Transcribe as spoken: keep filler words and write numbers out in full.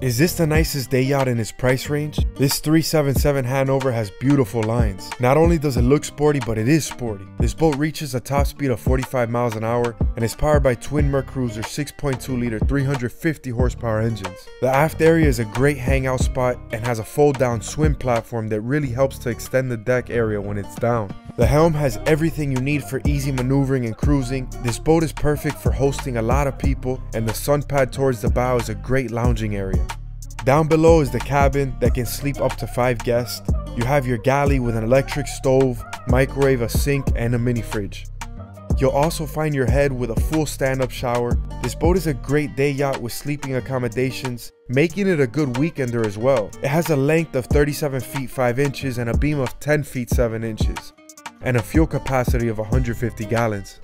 Is this the nicest day yacht in its price range? This three seventy-seven Hanover has beautiful lines. Not only does it look sporty, but it is sporty. This boat reaches a top speed of forty-five miles an hour and is powered by twin Mercruiser six point two liter three hundred fifty horsepower engines. The aft area is a great hangout spot and has a fold-down swim platform that really helps to extend the deck area when it's down. The helm has everything you need for easy maneuvering and cruising. This boat is perfect for hosting a lot of people, and the sun pad towards the bow is a great lounging area. Down below is the cabin that can sleep up to five guests. You have your galley with an electric stove, microwave, a sink, and a mini fridge. You'll also find your head with a full stand-up shower. This boat is a great day yacht with sleeping accommodations, making it a good weekender as well. It has a length of thirty-seven feet five inches and a beam of ten feet seven inches, and a fuel capacity of one hundred fifty gallons.